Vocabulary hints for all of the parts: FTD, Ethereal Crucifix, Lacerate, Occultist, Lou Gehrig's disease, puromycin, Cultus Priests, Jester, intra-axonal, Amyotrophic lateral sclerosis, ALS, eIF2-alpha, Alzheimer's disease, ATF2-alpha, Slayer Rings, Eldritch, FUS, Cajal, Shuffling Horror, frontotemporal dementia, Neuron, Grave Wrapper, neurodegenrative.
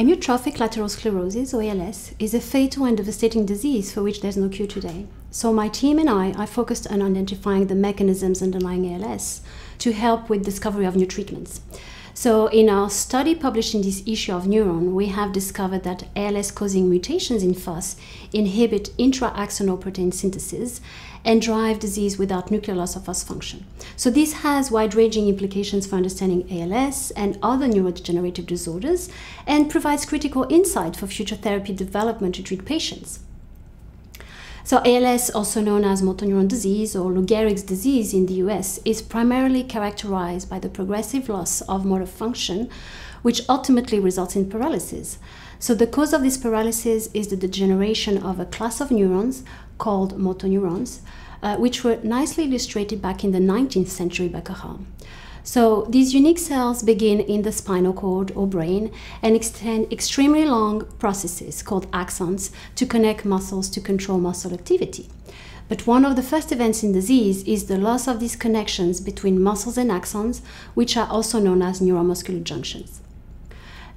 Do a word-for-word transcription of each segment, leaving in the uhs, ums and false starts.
Amyotrophic lateral sclerosis, or A L S, is a fatal and devastating disease for which there's no cure today. So my team and I are focused on identifying the mechanisms underlying A L S to help with discovery of new treatments. So in our study published in this issue of Neuron, we have discovered that A L S-causing mutations in F U S inhibit intra-axonal protein synthesis and drive disease without nuclear loss of F U S function. So this has wide-ranging implications for understanding A L S and other neurodegenerative disorders, and provides critical insight for future therapy development to treat patients. So A L S, also known as motor neuron disease or Lou Gehrig's disease in the U S, is primarily characterized by the progressive loss of motor function, which ultimately results in paralysis. So the cause of this paralysis is the degeneration of a class of neurons called motor neurons, uh, which were nicely illustrated back in the nineteenth century by Cajal. So these unique cells begin in the spinal cord or brain and extend extremely long processes called axons to connect muscles to control muscle activity. But one of the first events in disease is the loss of these connections between muscles and axons, which are also known as neuromuscular junctions.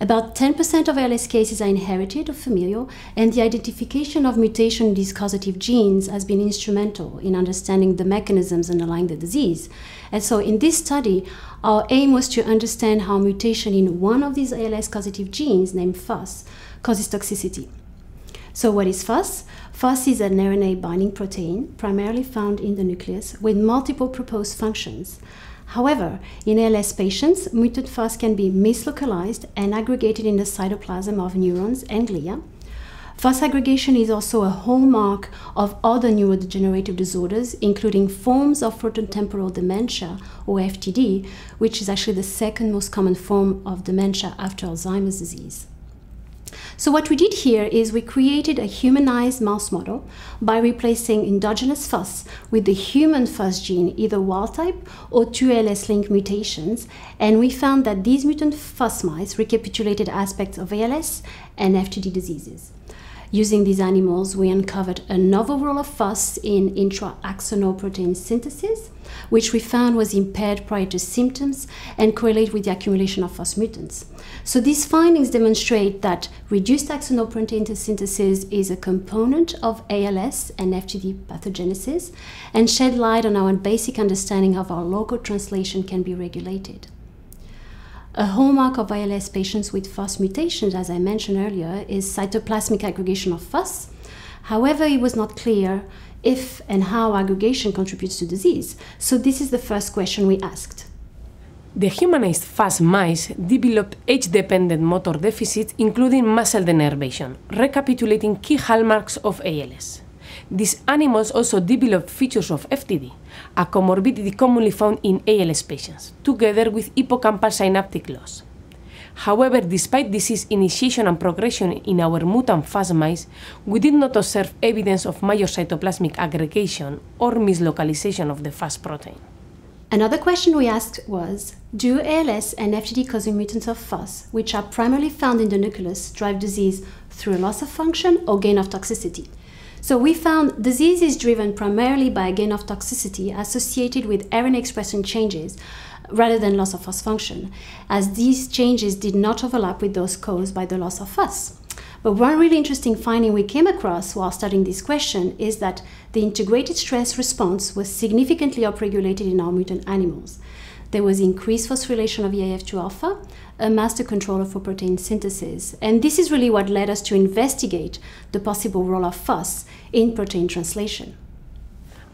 About ten percent of A L S cases are inherited or familial, and the identification of mutation in these causative genes has been instrumental in understanding the mechanisms underlying the disease. And so in this study, our aim was to understand how mutation in one of these A L S causative genes, named F U S, causes toxicity. So what is F U S? F U S is an R N A binding protein, primarily found in the nucleus, with multiple proposed functions. However, in A L S patients, mutant F U S can be mislocalized and aggregated in the cytoplasm of neurons and glia. F U S aggregation is also a hallmark of other neurodegenerative disorders, including forms of frontotemporal dementia, or F T D, which is actually the second most common form of dementia after Alzheimer's disease. So what we did here is we created a humanized mouse model by replacing endogenous F U S with the human F U S gene, either wild type or two A L S-linked mutations, and we found that these mutant F U S mice recapitulated aspects of A L S and F T D diseases. Using these animals, we uncovered a novel role of F U S in intra-axonal protein synthesis, which we found was impaired prior to symptoms and correlate with the accumulation of F U S mutants. So these findings demonstrate that reduced axonal protein synthesis is a component of A L S and F T D pathogenesis, and shed light on our basic understanding of how local translation can be regulated. A hallmark of A L S patients with F U S mutations, as I mentioned earlier, is cytoplasmic aggregation of F U S. However, it was not clear if and how aggregation contributes to disease. So this is the first question we asked. The humanized F U S mice developed age-dependent motor deficits, including muscle denervation, recapitulating key hallmarks of A L S. These animals also developed features of F T D, a comorbidity commonly found in A L S patients, together with hippocampal synaptic loss. However, despite disease initiation and progression in our mutant F U S mice, we did not observe evidence of major cytoplasmic aggregation or mislocalization of the F U S protein. Another question we asked was, do A L S and F T D-causing mutants of F U S, which are primarily found in the nucleus, drive disease through loss of function or gain of toxicity? So we found disease is driven primarily by a gain of toxicity associated with R N A expression changes rather than loss of F U S function, as these changes did not overlap with those caused by the loss of F U S. But one really interesting finding we came across while studying this question is that the integrated stress response was significantly upregulated in our mutant animals. There was increased phosphorylation of E I F two alpha, a master controller for protein synthesis. And this is really what led us to investigate the possible role of F U S in protein translation.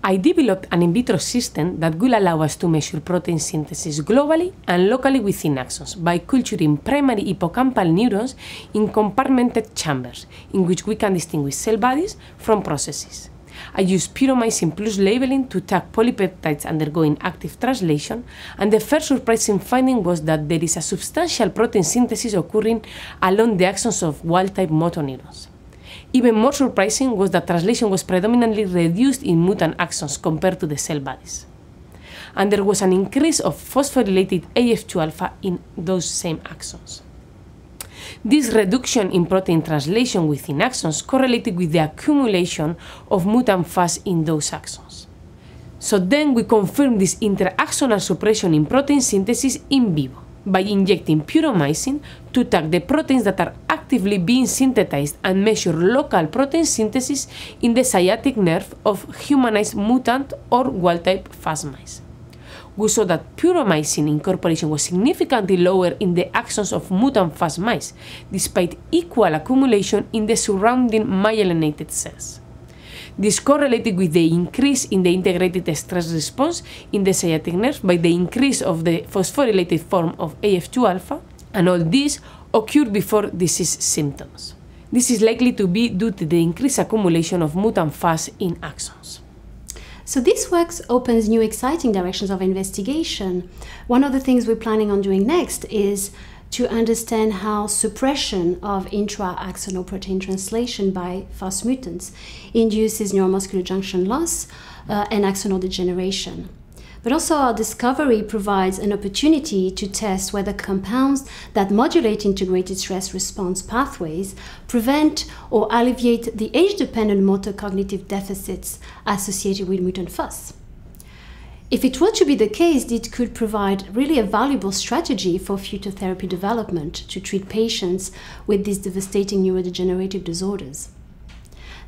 I developed an in vitro system that will allow us to measure protein synthesis globally and locally within axons by culturing primary hippocampal neurons in compartmented chambers, in which we can distinguish cell bodies from processes. I use pyromycin plus labeling to tag polypeptides undergoing active translation, and the first surprising finding was that there is a substantial protein synthesis occurring along the axons of wild-type motor neurons. Even more surprising was that translation was predominantly reduced in mutant axons compared to the cell bodies. And there was an increase of phosphorylated A T F two alpha in those same axons. This reduction in protein translation within axons correlated with the accumulation of mutant F U S in those axons. So then we confirmed this interaxonal suppression in protein synthesis in vivo by injecting pyromycin to tag the proteins that are active actively being synthesized and measure local protein synthesis in the sciatic nerve of humanized mutant or wild-type F U S mice. We saw that puromycin incorporation was significantly lower in the axons of mutant F U S mice, despite equal accumulation in the surrounding myelinated cells. This correlated with the increase in the integrated stress response in the sciatic nerve by the increase of the phosphorylated form of A T F two alpha, and all this occurred before disease symptoms. This is likely to be due to the increased accumulation of mutant F U S in axons. So this work opens new exciting directions of investigation. One of the things we're planning on doing next is to understand how suppression of intra-axonal protein translation by F U S mutants induces neuromuscular junction loss uh, and axonal degeneration. But also our discovery provides an opportunity to test whether compounds that modulate integrated stress response pathways prevent or alleviate the age-dependent motor cognitive deficits associated with mutant F U S. If it were to be the case, it could provide really a valuable strategy for future therapy development to treat patients with these devastating neurodegenerative disorders.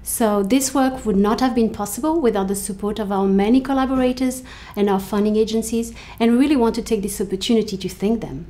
So this work would not have been possible without the support of our many collaborators and our funding agencies, and we really want to take this opportunity to thank them.